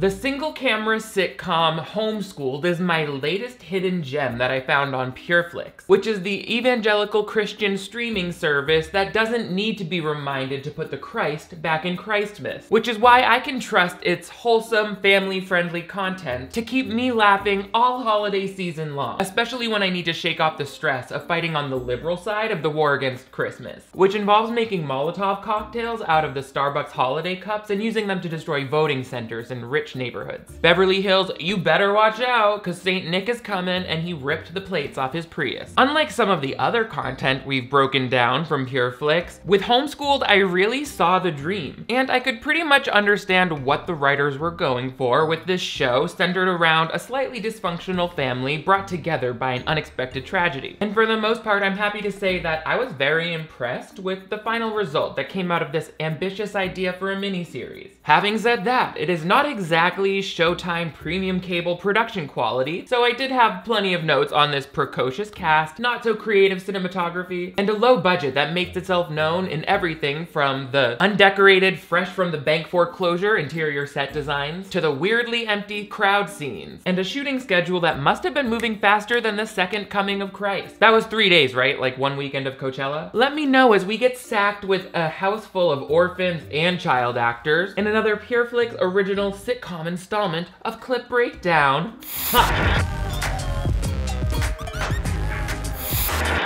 The single camera sitcom Home Schooled is my latest hidden gem that I found on PureFlix, which is the evangelical Christian streaming service that doesn't need to be reminded to put the Christ back in Christmas, which is why I can trust its wholesome, family-friendly content to keep me laughing all holiday season long, especially when I need to shake off the stress of fighting on the liberal side of the war against Christmas, which involves making Molotov cocktails out of the Starbucks holiday cups and using them to destroy voting centers and rich neighborhoods. Beverly Hills, you better watch out, cause Saint Nick is coming and he ripped the plates off his Prius. Unlike some of the other content we've broken down from PureFlix, with Homeschooled I really saw the dream, and I could pretty much understand what the writers were going for with this show centered around a slightly dysfunctional family brought together by an unexpected tragedy. And for the most part, I'm happy to say that I was very impressed with the final result that came out of this ambitious idea for a miniseries. Having said that, it is not exactly Showtime premium cable production quality, so I did have plenty of notes on this precocious cast, not so creative cinematography, and a low budget that makes itself known in everything from the undecorated, fresh from the bank foreclosure interior set designs to the weirdly empty crowd scenes, and a shooting schedule that must have been moving faster than the second coming of Christ. That was 3 days, right? Like one weekend of Coachella? Let me know as we get sacked with a house full of orphans and child actors in another PureFlix original sitcom installment of Clip Breakdown.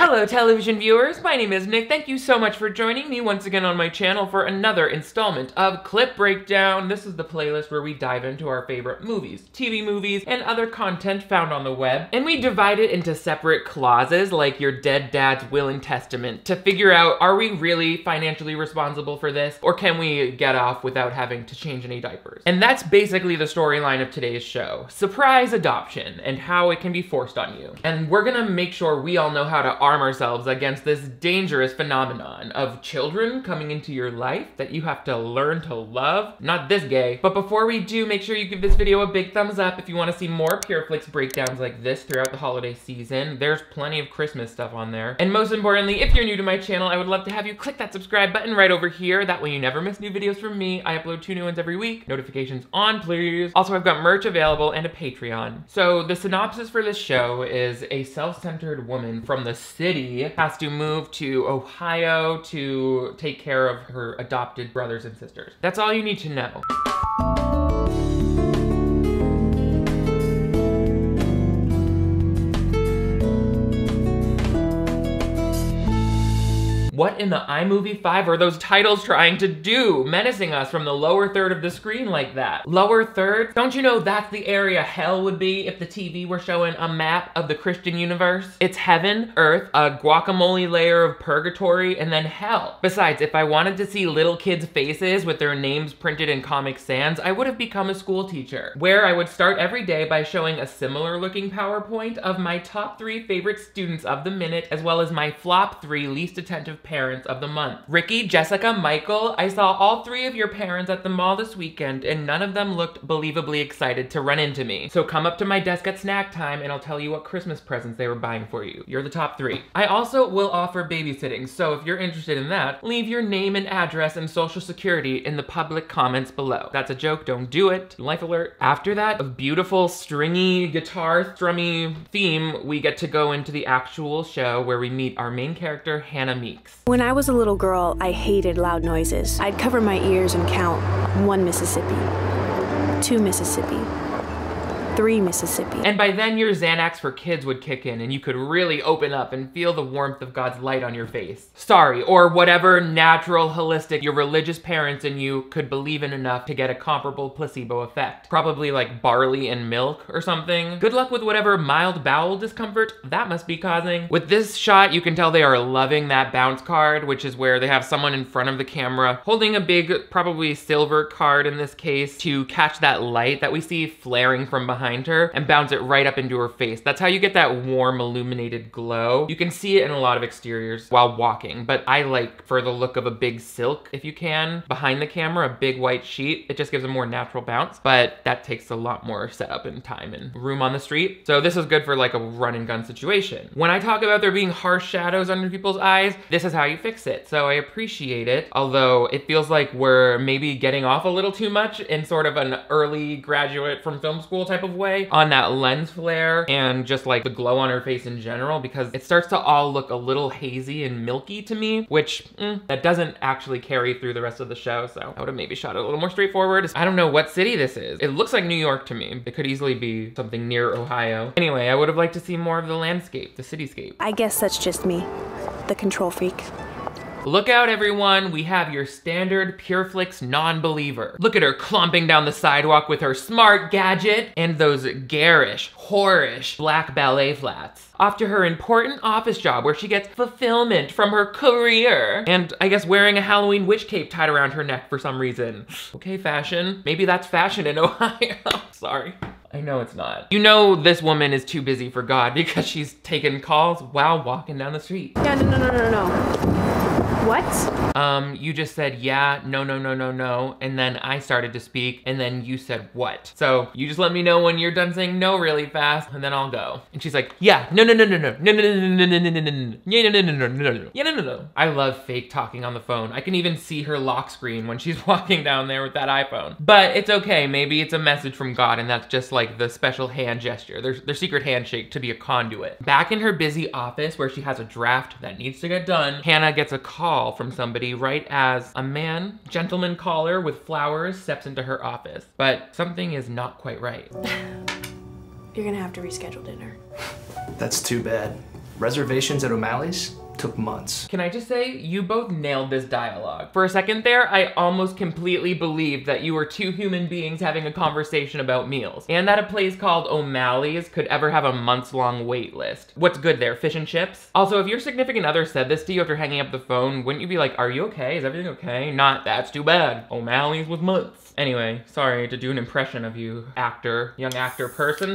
Hello television viewers, my name is Nick. Thank you so much for joining me once again on my channel for another installment of Clip Breakdown. This is the playlist where we dive into our favorite movies, TV movies, and other content found on the web, and we divide it into separate clauses like your dead dad's will and testament to figure out, are we really financially responsible for this, or can we get off without having to change any diapers? And that's basically the storyline of today's show, surprise adoption and how it can be forced on you. And we're gonna make sure we all know how to arm ourselves against this dangerous phenomenon of children coming into your life that you have to learn to love. Not this gay. But before we do, make sure you give this video a big thumbs up if you want to see more PureFlix breakdowns like this throughout the holiday season. There's plenty of Christmas stuff on there. And most importantly, if you're new to my channel, I would love to have you click that subscribe button right over here. That way you never miss new videos from me. I upload 2 new ones every week. Notifications on, please. Also, I've got merch available and a Patreon. So the synopsis for this show is a self-centered woman from the city has to move to Ohio to take care of her adopted brothers and sisters. That's all you need to know. What in the iMovie 5 are those titles trying to do? Menacing us from the lower third of the screen like that. Lower third? Don't you know that's the area hell would be if the TV were showing a map of the Christian universe? It's heaven, earth, a guacamole layer of purgatory, and then hell. Besides, if I wanted to see little kids' faces with their names printed in Comic Sans, I would have become a school teacher, where I would start every day by showing a similar looking PowerPoint of my top 3 favorite students of the minute, as well as my flop 3 least attentive parents of the month. Ricky, Jessica, Michael, I saw all 3 of your parents at the mall this weekend and none of them looked believably excited to run into me. So come up to my desk at snack time and I'll tell you what Christmas presents they were buying for you. You're the top 3. I also will offer babysitting, so if you're interested in that, leave your name and address and social security in the public comments below. That's a joke, don't do it. Life alert. After that, a beautiful stringy guitar strummy theme, we get to go into the actual show where we meet our main character, Hannah Meeks. When I was a little girl, I hated loud noises. I'd cover my ears and count 1 Mississippi, 2 Mississippi, 3 Mississippi. And by then your Xanax for kids would kick in and you could really open up and feel the warmth of God's light on your face. Sorry, or whatever natural holistic your religious parents and you could believe in enough to get a comparable placebo effect. Probably like barley and milk or something. Good luck with whatever mild bowel discomfort that must be causing. With this shot, you can tell they are loving that bounce card, which is where they have someone in front of the camera holding a big, probably silver card in this case, to catch that light that we see flaring from behind behind her and bounce it right up into her face. That's how you get that warm illuminated glow. You can see it in a lot of exteriors while walking, but I like for the look of a big silk, if you can, behind the camera, a big white sheet. It just gives a more natural bounce, but that takes a lot more setup and time and room on the street. So this is good for like a run and gun situation. When I talk about there being harsh shadows under people's eyes, this is how you fix it. So I appreciate it, although it feels like we're maybe getting off a little too much in sort of an early graduate from film school type of way on that lens flare and just like the glow on her face in general, because it starts to all look a little hazy and milky to me, which that doesn't actually carry through the rest of the show. So I would have maybe shot it a little more straightforward. I don't know what city this is. It looks like New York to me. It could easily be something near Ohio. Anyway, I would have liked to see more of the landscape, the cityscape. I guess that's just me, the control freak. Look out, everyone. We have your standard PureFlix non-believer. Look at her clomping down the sidewalk with her smart gadget and those garish, whorish black ballet flats. Off to her important office job where she gets fulfillment from her career. And I guess wearing a Halloween witch cape tied around her neck for some reason. Okay, fashion. Maybe that's fashion in Ohio. Sorry. I know it's not. You know this woman is too busy for God because she's taking calls while walking down the street. Yeah, no. What? You just said, yeah, no. And then I started to speak and then you said what? So you just let me know when you're done saying no really fast and then I'll go. And she's like, yeah, no. I love fake talking on the phone. I can even see her lock screen when she's walking down there with that iPhone. But it's okay, maybe it's a message from God and that's just like the special hand gesture, their secret handshake to be a conduit. Back in her busy office where she has a draft that needs to get done, Hannah gets a call from somebody right as a man, gentleman caller with flowers steps into her office. But something is not quite right. You're gonna have to reschedule dinner. That's too bad. Reservations at O'Malley's? Took months. Can I just say, you both nailed this dialogue. For a second there, I almost completely believed that you were two human beings having a conversation about meals, and that a place called O'Malley's could ever have a months-long wait list. What's good there, fish and chips? Also, if your significant other said this to you after hanging up the phone, wouldn't you be like, are you okay? Is everything okay? Not, that's too bad. O'Malley's was months. Anyway, sorry to do an impression of you, actor, young actor person.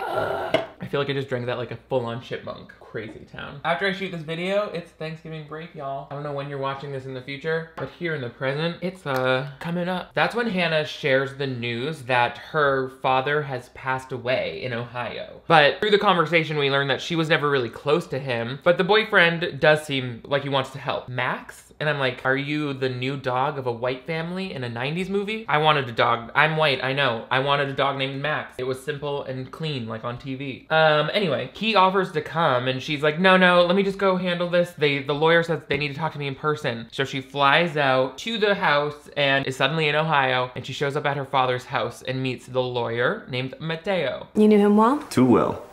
I feel like I just drank that like a full-on chipmunk. Crazy town. After I shoot this video, it's Thanksgiving break, y'all. I don't know when you're watching this in the future, but here in the present, it's coming up. That's when Hannah shares the news that her father has passed away in Ohio. But through the conversation, we learned that she was never really close to him, but the boyfriend does seem like he wants to help. Max? And I'm like, are you the new dog of a white family in a 90s movie? I wanted a dog. I'm white, I know. I wanted a dog named Max. It was simple and clean, like on TV. Anyway, he offers to come and she's like, no, let me just go handle this. The lawyer says they need to talk to me in person. So she flies out to the house and is suddenly in Ohio and she shows up at her father's house and meets the lawyer named Mateo. You knew him well? Too well.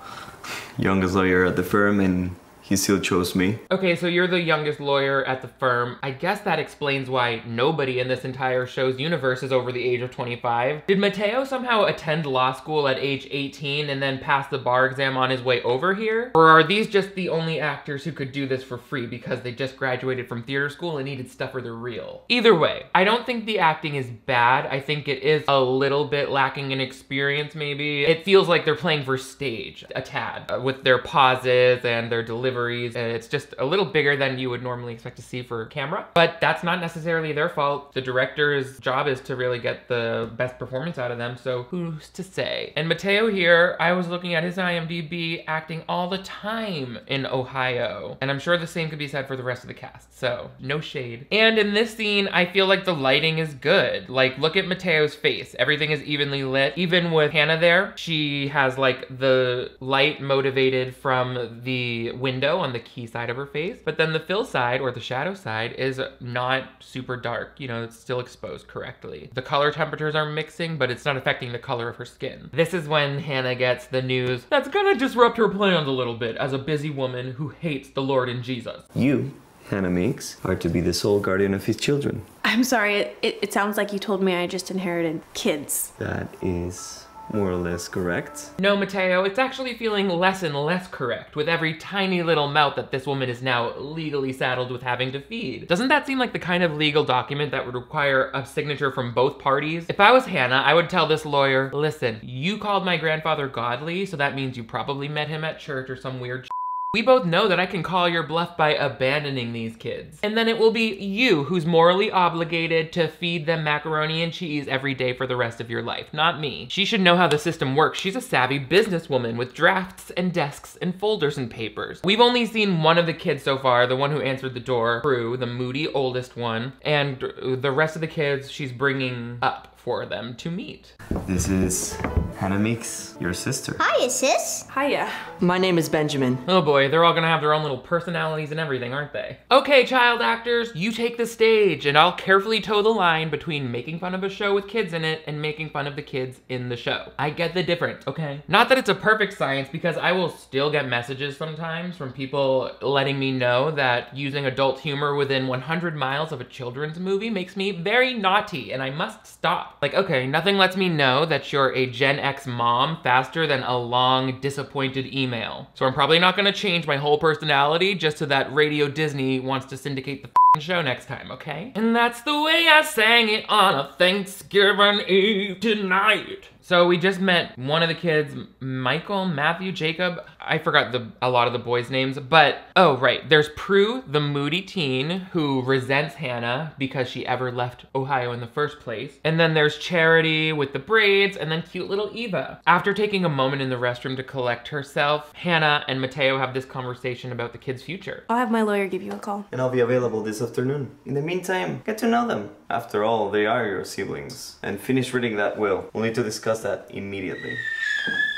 Youngest lawyer at the firm and he still chose me. Okay, so you're the youngest lawyer at the firm. I guess that explains why nobody in this entire show's universe is over the age of 25. Did Mateo somehow attend law school at age 18 and then pass the bar exam on his way over here? Or are these just the only actors who could do this for free because they just graduated from theater school and needed stuff for their reel? Either way, I don't think the acting is bad. I think it is a little bit lacking in experience, maybe. It feels like they're playing for stage a tad with their pauses and their delivery. And it's just a little bigger than you would normally expect to see for camera, but that's not necessarily their fault. The director's job is to really get the best performance out of them, so who's to say? And Mateo here, I was looking at his IMDb, acting all the time in Ohio, and I'm sure the same could be said for the rest of the cast, so no shade. And in this scene, I feel like the lighting is good. Like, look at Mateo's face. Everything is evenly lit. Even with Hannah there, she has like the light motivated from the window on the key side of her face, but then the fill side or the shadow side is not super dark. You know, it's still exposed correctly. The color temperatures are mixing, but it's not affecting the color of her skin. This is when Hannah gets the news that's gonna disrupt her plans a little bit as a busy woman who hates the Lord and Jesus. You, Hannah Meeks, are to be the sole guardian of his children. I'm sorry, it sounds like you told me I just inherited kids. That is more or less correct. No, Mateo, it's actually feeling less and less correct with every tiny little mouth that this woman is now legally saddled with having to feed. Doesn't that seem like the kind of legal document that would require a signature from both parties? If I was Hannah, I would tell this lawyer, listen, you called my grandfather godly, so that means you probably met him at church or some weird shit. We both know that I can call your bluff by abandoning these kids. And then it will be you who's morally obligated to feed them macaroni and cheese every day for the rest of your life, not me. She should know how the system works. She's a savvy businesswoman with drafts and desks and folders and papers. We've only seen one of the kids so far, the one who answered the door, Prue, the moody oldest one, and the rest of the kids she's bringing up for them to meet. This is Hannah Meeks, your sister. Hiya, sis. Hiya. My name is Benjamin. Oh boy, they're all gonna have their own little personalities and everything, aren't they? Okay, child actors, you take the stage and I'll carefully toe the line between making fun of a show with kids in it and making fun of the kids in the show. I get the difference, okay? Not that it's a perfect science, because I will still get messages sometimes from people letting me know that using adult humor within 100 miles of a children's movie makes me very naughty and I must stop. Like, okay, nothing lets me know that you're a Gen X mom faster than a long, disappointed email. So I'm probably not gonna change my whole personality just so that Radio Disney wants to syndicate the f***ing show next time, okay? And that's the way I sang it on a Thanksgiving Eve tonight. So we just met one of the kids, Michael, Matthew, Jacob. I forgot a lot of the boys' names, but, oh right, there's Prue, the moody teen who resents Hannah because she ever left Ohio in the first place. And then there's Charity with the braids, and then cute little Eva. After taking a moment in the restroom to collect herself, Hannah and Mateo have this conversation about the kids' future. I'll have my lawyer give you a call. And I'll be available this afternoon. In the meantime, get to know them. After all, they are your siblings. And finish reading that will. We'll need to discuss that immediately.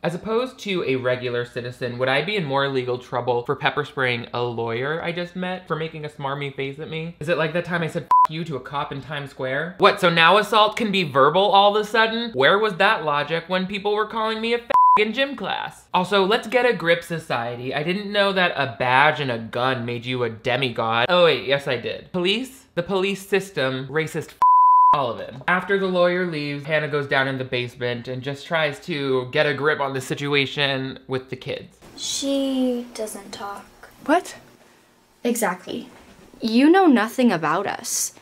As opposed to a regular citizen, would I be in more legal trouble for pepper spraying a lawyer I just met for making a smarmy face at me? Is it like that time I said F you to a cop in Times Square? What, so now assault can be verbal all of a sudden? Where was that logic when people were calling me a f in gym class? Also, let's get a grip, society. I didn't know that a badge and a gun made you a demigod. Oh wait, yes I did. Police? The police system, racist f all of it. After the lawyer leaves, Hannah goes down in the basement and just tries to get a grip on the situation with the kids. She doesn't talk. What? Exactly. You know nothing about us.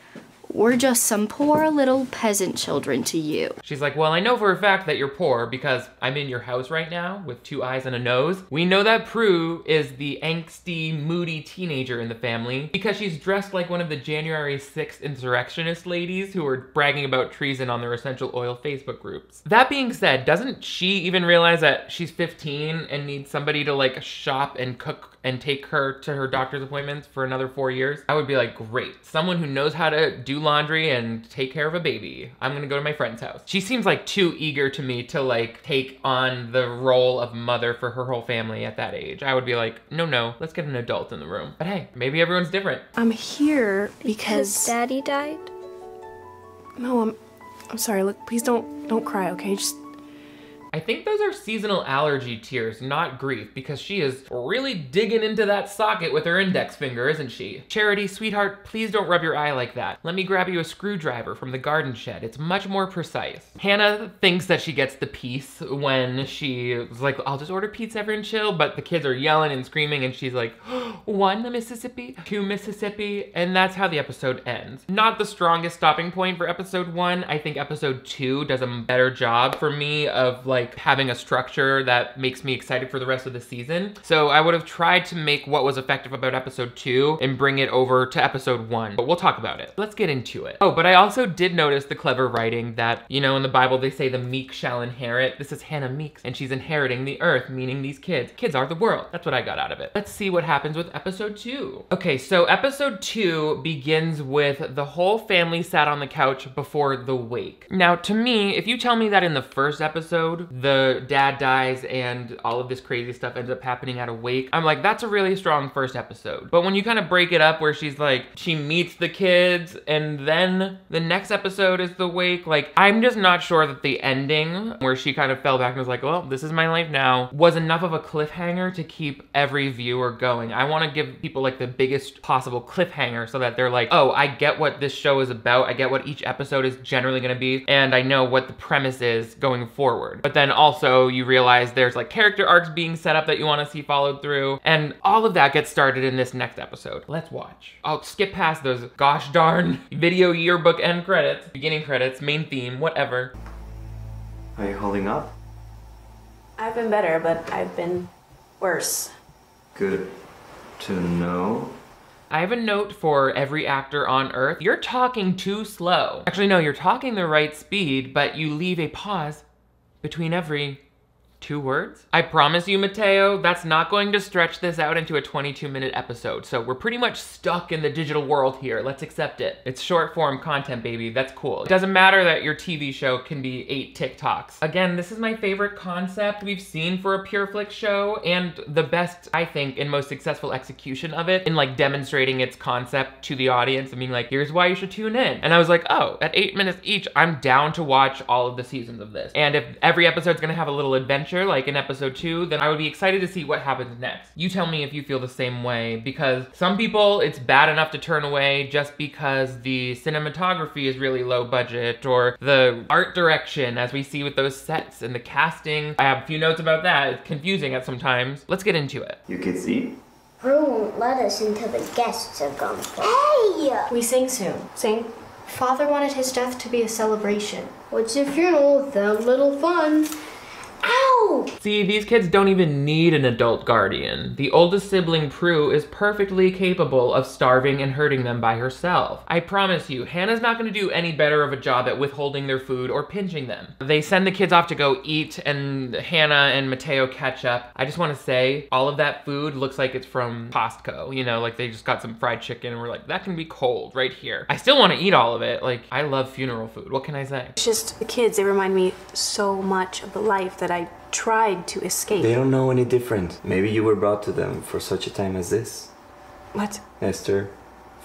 We're just some poor little peasant children to you. She's like, well, I know for a fact that you're poor because I'm in your house right now with two eyes and a nose. We know that Prue is the angsty, moody teenager in the family because she's dressed like one of the January 6th insurrectionist ladies who are bragging about treason on their essential oil Facebook groups. That being said, doesn't she even realize that she's 15 and needs somebody to like shop and cook and take her to her doctor's appointments for another 4 years? I would be like, great, someone who knows how to do laundry and take care of a baby. I'm gonna go to my friend's house. She seems like too eager to me to like take on the role of mother for her whole family at that age. I would be like, no, let's get an adult in the room. But hey, maybe everyone's different. I'm here because Daddy died. No, I'm sorry. Look, please don't cry, okay? Just, I think those are seasonal allergy tears, not grief, because she is really digging into that socket with her index finger, isn't she? Charity, sweetheart, please don't rub your eye like that. Let me grab you a screwdriver from the garden shed. It's much more precise. Hannah thinks that she gets the peace when she's like, I'll just order pizza, everyone chill, but the kids are yelling and screaming and she's like, oh, 1 Mississippi, 2 Mississippi, and that's how the episode ends. Not the strongest stopping point for episode 1. I think episode 2 does a better job for me of like, having a structure that makes me excited for the rest of the season. So I would have tried to make what was effective about episode 2 and bring it over to episode 1, but we'll talk about it. Let's get into it. Oh, but I also did notice the clever writing that, you know, in the Bible, they say the meek shall inherit. This is Hannah Meeks and she's inheriting the earth, meaning these kids are the world. That's what I got out of it. Let's see what happens with episode 2. Okay, so episode 2 begins with the whole family sat on the couch before the wake. Now to me, if you tell me that in the first episode, the dad dies and all of this crazy stuff ends up happening at a wake, I'm like, that's a really strong first episode. But when you kind of break it up where she's like, she meets the kids and then the next episode is the wake, like, I'm just not sure that the ending where she kind of fell back and was like, well, this is my life now, was enough of a cliffhanger to keep every viewer going. I want to give people like the biggest possible cliffhanger so that they're like, oh, I get what this show is about. I get what each episode is generally going to be. And I know what the premise is going forward. But then also you realize there's like character arcs being set up that you want to see followed through, and all of that gets started in this next episode. Let's watch. I'll skip past those gosh darn video yearbook end credits, beginning credits, main theme, whatever. Are you holding up? I've been better, but I've been worse. Good to know. I have a note for every actor on Earth. You're talking too slow. Actually, no, you're talking the right speed, but you leave a pause between every 2 words. I promise you, Mateo, that's not going to stretch this out into a 22-minute episode. So we're pretty much stuck in the digital world here. Let's accept it. It's short form content, baby. That's cool. It doesn't matter that your TV show can be 8 TikToks. Again, this is my favorite concept we've seen for a PureFlix show, and the best, I think, and most successful execution of it in like demonstrating its concept to the audience. I mean, like, here's why you should tune in. And I was like, oh, at 8 minutes each, I'm down to watch all of the seasons of this. And if every episode's gonna have a little adventure, like in episode 2, then I would be excited to see what happens next. You tell me if you feel the same way, because some people it's bad enough to turn away just because the cinematography is really low budget, or the art direction, as we see with those sets and the casting. I have a few notes about that. It's confusing at some times. Let's get into it. You can see Prue won't let us until the guests are gone. Hey! We sing soon. Sing. Father wanted his death to be a celebration. What's your funeral without little fun? Ow! See, these kids don't even need an adult guardian. The oldest sibling, Prue, is perfectly capable of starving and hurting them by herself. I promise you, Hannah's not gonna do any better of a job at withholding their food or pinching them. They send the kids off to go eat, and Hannah and Mateo catch up. I just wanna say, all of that food looks like it's from Costco. You know, like they just got some fried chicken and we're like, that can be cold right here. I still wanna eat all of it. Like, I love funeral food. What can I say? It's just the kids, they remind me so much of the life that I tried to escape. They don't know any different. Maybe you were brought to them for such a time as this. What? Esther,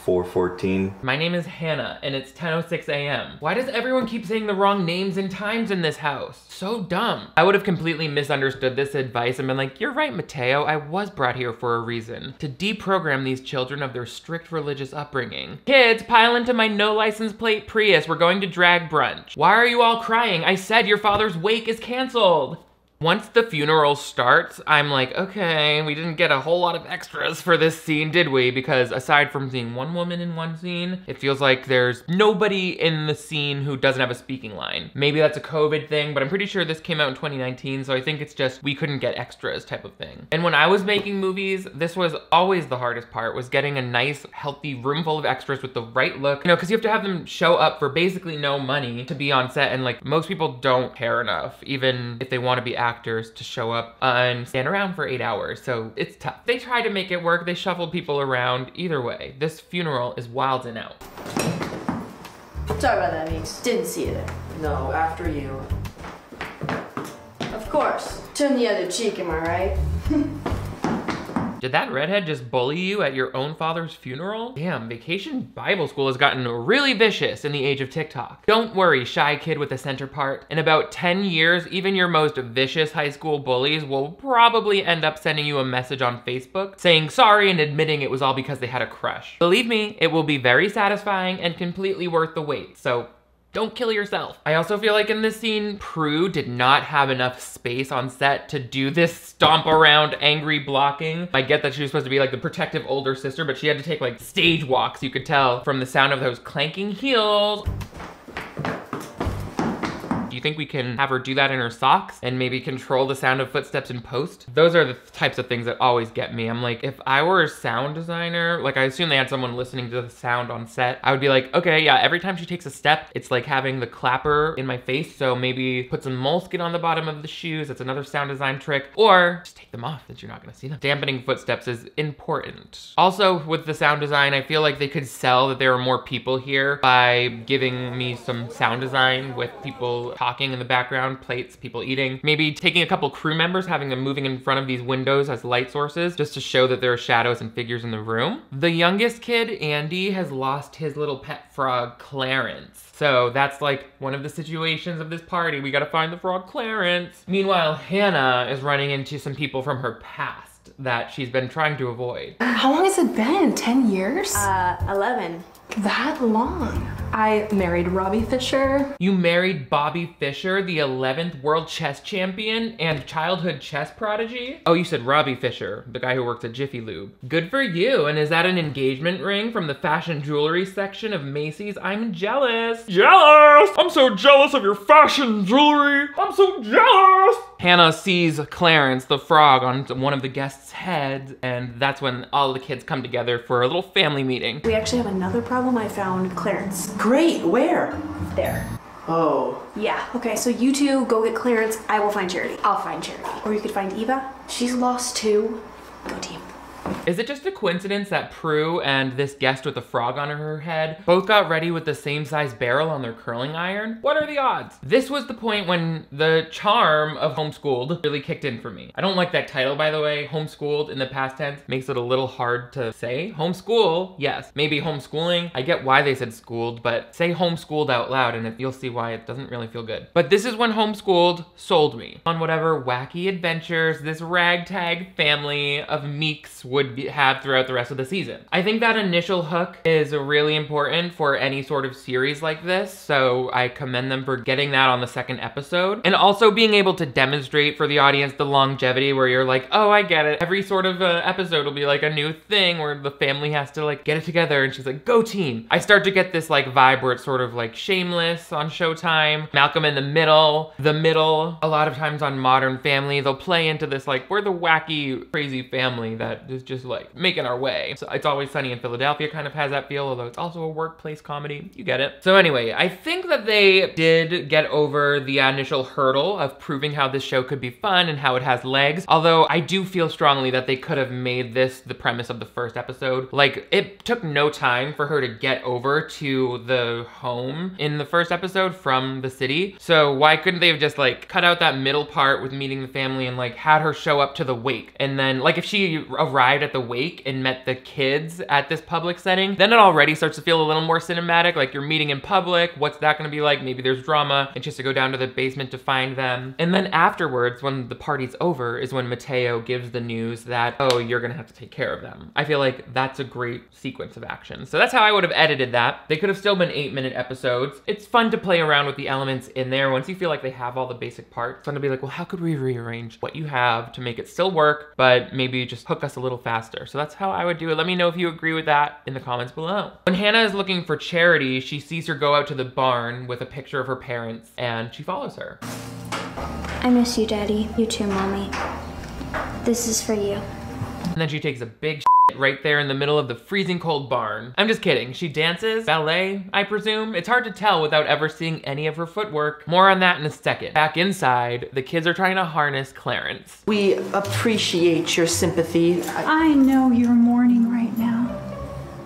4:14. My name is Hannah, and it's 10:06 a.m. Why does everyone keep saying the wrong names and times in this house? So dumb. I would have completely misunderstood this advice and been like, you're right, Mateo, I was brought here for a reason. To deprogram these children of their strict religious upbringing. Kids, pile into my no license plate Prius. We're going to drag brunch. Why are you all crying? I said your father's wake is canceled. Once the funeral starts, I'm like, okay, we didn't get a whole lot of extras for this scene, did we? Because aside from seeing one woman in one scene, it feels like there's nobody in the scene who doesn't have a speaking line. Maybe that's a COVID thing, but I'm pretty sure this came out in 2019, so I think it's just we couldn't get extras type of thing. And when I was making movies, this was always the hardest part, was getting a nice, healthy room full of extras with the right look. You know, because you have to have them show up for basically no money to be on set, and like most people don't care enough, even if they want to be actors, to show up and stand around for 8 hours, so it's tough. They tried to make it work, they shuffled people around. Either way, this funeral is wild and out. Sorry about that, Meeks. Didn't see it. No, after you. Of course. Turn the other cheek, am I right? Did that redhead just bully you at your own father's funeral? Damn, Vacation Bible School has gotten really vicious in the age of TikTok. Don't worry, shy kid with a center part. In about 10 years, even your most vicious high school bullies will probably end up sending you a message on Facebook saying sorry and admitting it was all because they had a crush. Believe me, it will be very satisfying and completely worth the wait, so don't kill yourself. I also feel like in this scene, Prue did not have enough space on set to do this stomp around angry blocking. I get that she was supposed to be like the protective older sister, but she had to take like stage walks, you could tell, from the sound of those clanking heels. Do you think we can have her do that in her socks and maybe control the sound of footsteps in post? Those are the types of things that always get me. I'm like, if I were a sound designer, like I assume they had someone listening to the sound on set, I would be like, okay, yeah, every time she takes a step, it's like having the clapper in my face. So maybe put some moleskin on the bottom of the shoes. That's another sound design trick. Or just take them off since you're not gonna see them. Dampening footsteps is important. Also with the sound design, I feel like they could sell that there are more people here by giving me some sound design with people talking in the background, plates, people eating. Maybe taking a couple crew members, having them moving in front of these windows as light sources, just to show that there are shadows and figures in the room. The youngest kid, Andy, has lost his little pet frog, Clarence. So that's like one of the situations of this party. We gotta find the frog, Clarence. Meanwhile, Hannah is running into some people from her past that she's been trying to avoid. How long has it been? 10 years? 11. That long? I married Robbie Fisher. You married Bobby Fischer, the 11th world chess champion and childhood chess prodigy? Oh, you said Robbie Fisher, the guy who works at Jiffy Lube. Good for you. And is that an engagement ring from the fashion jewelry section of Macy's? I'm jealous. Jealous! I'm so jealous of your fashion jewelry. I'm so jealous! Hannah sees Clarence the frog on one of the guests' heads, and that's when all the kids come together for a little family meeting. We actually have another problem. I found Clarence. Great, where? There. Oh. Yeah, okay, so you two go get Clarence. I will find Charity. I'll find Charity. Or you could find Eva. She's lost too. Go team. Is it just a coincidence that Prue and this guest with a frog on her head both got ready with the same size barrel on their curling iron? What are the odds? This was the point when the charm of Homeschooled really kicked in for me. I don't like that title, by the way. Homeschooled in the past tense makes it a little hard to say. Homeschool, yes. Maybe homeschooling. I get why they said schooled, but say homeschooled out loud and you'll see why it doesn't really feel good. But this is when Homeschooled sold me on whatever wacky adventures this ragtag family of Meeks would have throughout the rest of the season. I think that initial hook is really important for any sort of series like this, so I commend them for getting that on the second episode. And also being able to demonstrate for the audience the longevity where you're like, oh, I get it. Every sort of episode will be like a new thing where the family has to like get it together and she's like, go team. I start to get this like vibe where it's sort of like Shameless on Showtime, Malcolm in the Middle, a lot of times on Modern Family, they'll play into this like, we're the wacky, crazy family that is just like making our way. So It's Always Sunny in Philadelphia kind of has that feel, although it's also a workplace comedy. You get it. So anyway, I think that they did get over the initial hurdle of proving how this show could be fun and how it has legs. Although I do feel strongly that they could have made this the premise of the first episode. Like, it took no time for her to get over to the home in the first episode from the city. So why couldn't they have just like cut out that middle part with meeting the family and like had her show up to the wake? And then like if she arrived at the wake and met the kids at this public setting, then it already starts to feel a little more cinematic, like you're meeting in public, what's that gonna be like? Maybe there's drama, and she has to go down to the basement to find them. And then afterwards, when the party's over, is when Mateo gives the news that, oh, you're gonna have to take care of them. I feel like that's a great sequence of action. So that's how I would have edited that. They could have still been 8-minute episodes. It's fun to play around with the elements in there. Once you feel like they have all the basic parts, it's fun to be like, well, how could we rearrange what you have to make it still work, but maybe just hook us a little faster. So that's how I would do it. Let me know if you agree with that in the comments below. When Hannah is looking for Charity, she sees her go out to the barn with a picture of her parents and she follows her. I miss you, Daddy. You too, Mommy. This is for you. And then she takes a big shit right there in the middle of the freezing cold barn. I'm just kidding. She dances, ballet, I presume. It's hard to tell without ever seeing any of her footwork. More on that in a second. Back inside, the kids are trying to harness Clarence. We appreciate your sympathy. I know you're mourning right now,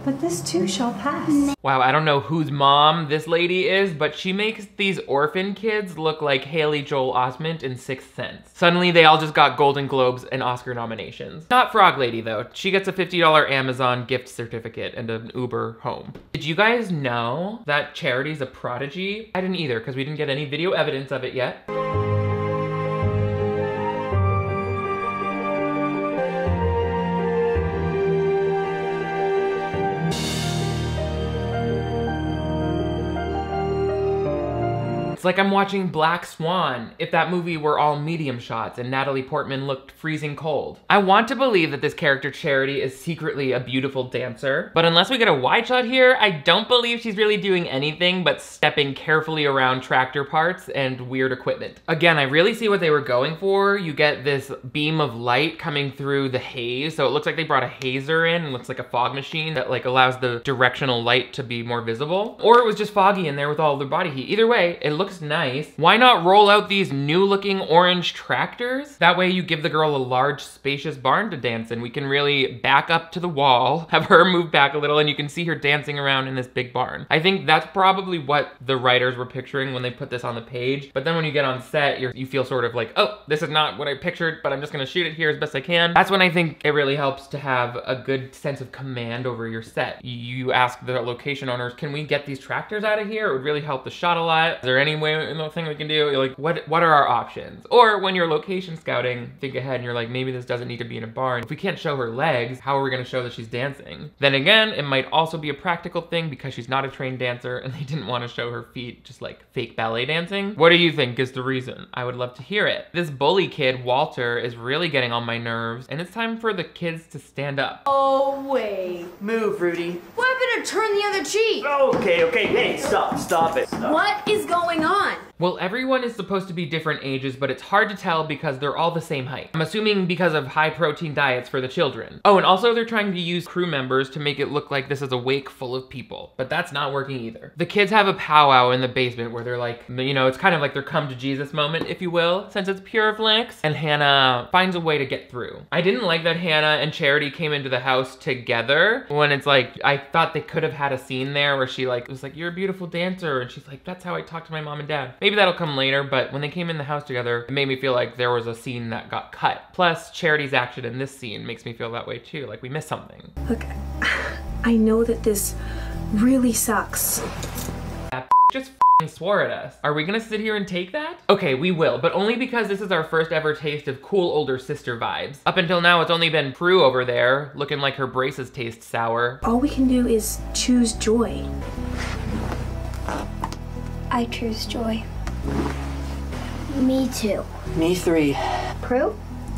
but this too shall pass. Wow, I don't know whose mom this lady is, but she makes these orphan kids look like Haley Joel Osment in Sixth Sense. Suddenly they all just got Golden Globes and Oscar nominations. Not Frog Lady though. She gets a $50 Amazon gift certificate and an Uber home. Did you guys know that Charity's a prodigy? I didn't either, because we didn't get any video evidence of it yet. Like I'm watching Black Swan if that movie were all medium shots and Natalie Portman looked freezing cold. I want to believe that this character Charity is secretly a beautiful dancer, but unless we get a wide shot here, I don't believe she's really doing anything but stepping carefully around tractor parts and weird equipment. Again, I really see what they were going for. You get this beam of light coming through the haze, so it looks like they brought a hazer in and looks like a fog machine that like allows the directional light to be more visible. Or it was just foggy in there with all the body heat. Either way, it looks nice. Why not roll out these new looking orange tractors? That way you give the girl a large spacious barn to dance in. We can really back up to the wall, have her move back a little, and you can see her dancing around in this big barn. I think that's probably what the writers were picturing when they put this on the page. But then when you get on set, you feel sort of like, oh, this is not what I pictured, but I'm just gonna shoot it here as best I can. That's when I think it really helps to have a good sense of command over your set. You ask the location owners, can we get these tractors out of here? It would really help the shot a lot. Is there any thing we can do. You're like, what are our options? Or when you're location scouting, think ahead and you're like, maybe this doesn't need to be in a barn. If we can't show her legs, how are we gonna show that she's dancing? Then again, it might also be a practical thing because she's not a trained dancer and they didn't wanna show her feet just like fake ballet dancing. What do you think is the reason? I would love to hear it. This bully kid, Walter, is really getting on my nerves and it's time for the kids to stand up. Oh wait. Move, Rudy. What happened to turn the other cheek? Okay, okay, hey, stop it. Stop. What is going on? Well, everyone is supposed to be different ages, but it's hard to tell because they're all the same height. I'm assuming because of high protein diets for the children. Oh, and also they're trying to use crew members to make it look like this is a wake full of people, but that's not working either. The kids have a powwow in the basement where they're like, you know, it's kind of like their come to Jesus moment, if you will, since it's PureFlix, and Hannah finds a way to get through. I didn't like that Hannah and Charity came into the house together when it's like, I thought they could have had a scene there where she like, was like, you're a beautiful dancer. And she's like, that's how I talk to my mom and dad. Maybe that'll come later, but when they came in the house together, it made me feel like there was a scene that got cut. Plus, Charity's action in this scene makes me feel that way too, like we missed something. Look, I know that this really sucks. That just swore at us. Are we gonna sit here and take that? Okay, we will, but only because this is our first ever taste of cool older sister vibes. Up until now, it's only been Prue over there, looking like her braces taste sour. All we can do is choose joy. I choose joy. Me too. Me three. Prue,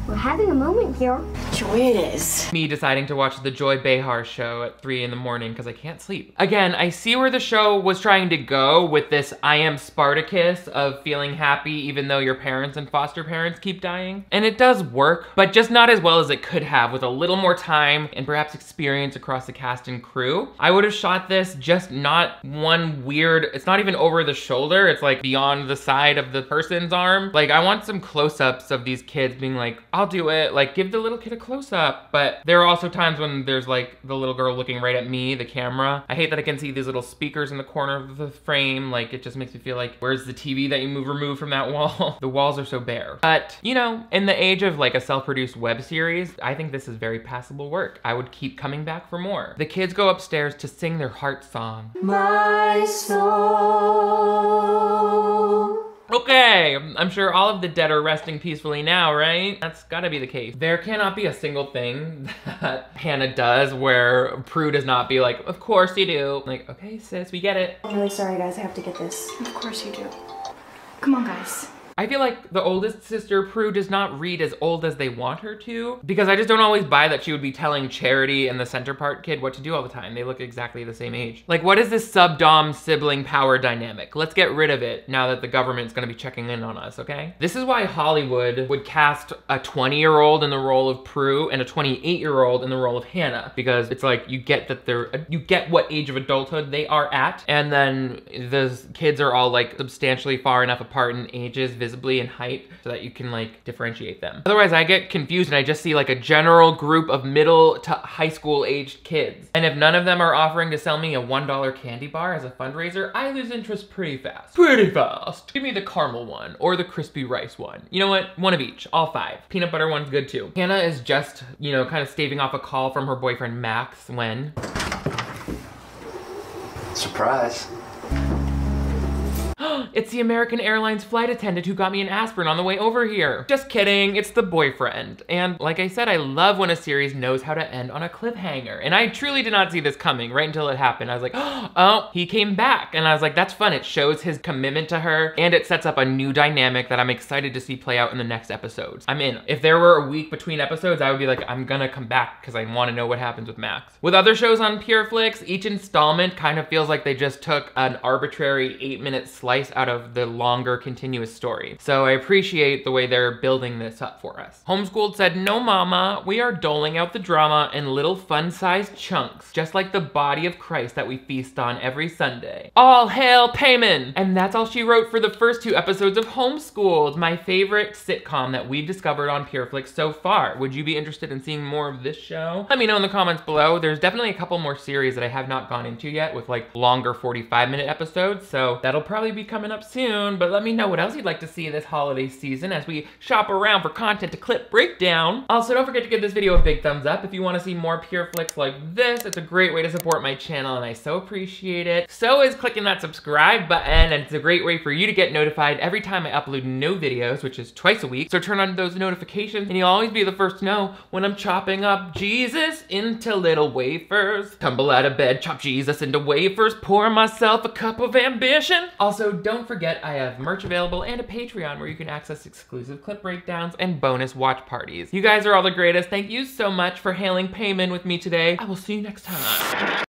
we're having a moment here. Joy it is. Me deciding to watch the Joy Behar show at 3 in the morning because I can't sleep. Again, I see where the show was trying to go with this I am Spartacus of feeling happy even though your parents and foster parents keep dying. And it does work, but just not as well as it could have with a little more time and perhaps experience across the cast and crew. I would have shot this just not one weird, it's not even over the shoulder, it's like beyond the side of the person's arm. Like I want some close-ups of these kids being like, I'll do it, like give the little kid a close up, but there are also times when there's like the little girl looking right at me, the camera. I hate that I can see these little speakers in the corner of the frame, like it just makes me feel like, where's the TV that you remove from that wall? The walls are so bare. But you know, in the age of like a self-produced web series, I think this is very passable work. I would keep coming back for more. The kids go upstairs to sing their heart song. My soul. Okay, I'm sure all of the dead are resting peacefully now, right? That's gotta be the case. There cannot be a single thing that Hannah does where Prue does not be like, of course you do. I'm like, okay sis, we get it. I'm really sorry guys, I have to get this. Of course you do. Come on guys. I feel like the oldest sister, Prue, does not read as old as they want her to, because I just don't always buy that she would be telling Charity and the center part kid what to do all the time. They look exactly the same age. Like, what is this sub-dom sibling power dynamic? Let's get rid of it now that the government's gonna be checking in on us, okay? This is why Hollywood would cast a 20-year-old in the role of Prue and a 28-year-old in the role of Hannah, because it's like, you get that you get what age of adulthood they are at, and then the kids are all like substantially far enough apart in ages, visibly in height, so that you can like differentiate them. Otherwise I get confused and I just see like a general group of middle to high school aged kids. And if none of them are offering to sell me a $1 candy bar as a fundraiser, I lose interest pretty fast. Pretty fast. Give me the caramel one or the crispy rice one. You know what? One of each, all five. Peanut butter one's good too. Hannah is just, you know, kind of staving off a call from her boyfriend Max when... Surprise. It's the American Airlines flight attendant who got me an aspirin on the way over here. Just kidding, it's the boyfriend. And like I said, I love when a series knows how to end on a cliffhanger. And I truly did not see this coming right until it happened. I was like, oh, he came back. And I was like, that's fun. It shows his commitment to her and it sets up a new dynamic that I'm excited to see play out in the next episodes. I'm in. If there were a week between episodes, I would be like, I'm gonna come back because I wanna know what happens with Max. With other shows on PureFlix, each installment kind of feels like they just took an arbitrary 8-minute slice out of the longer continuous story. So I appreciate the way they're building this up for us. Home Schooled said, no mama, we are doling out the drama in little fun-sized chunks, just like the body of Christ that we feast on every Sunday. All hail Payman! And that's all she wrote for the first 2 episodes of Home Schooled, my favorite sitcom that we've discovered on PureFlix so far. Would you be interested in seeing more of this show? Let me know in the comments below. There's definitely a couple more series that I have not gone into yet with like longer 45-minute episodes, so that'll probably be coming coming up soon, but let me know what else you'd like to see this holiday season as we shop around for content to clip breakdown. Also, don't forget to give this video a big thumbs up if you want to see more PureFlix like this. It's a great way to support my channel and I so appreciate it. So is clicking that subscribe button, and it's a great way for you to get notified every time I upload new videos, which is twice a week. So turn on those notifications and you'll always be the first to know when I'm chopping up Jesus into little wafers. Tumble out of bed, chop Jesus into wafers, pour myself a cup of ambition. Also, don't forget I have merch available and a Patreon where you can access exclusive clip breakdowns and bonus watch parties. You guys are all the greatest. Thank you so much for hailing payment with me today. I will see you next time.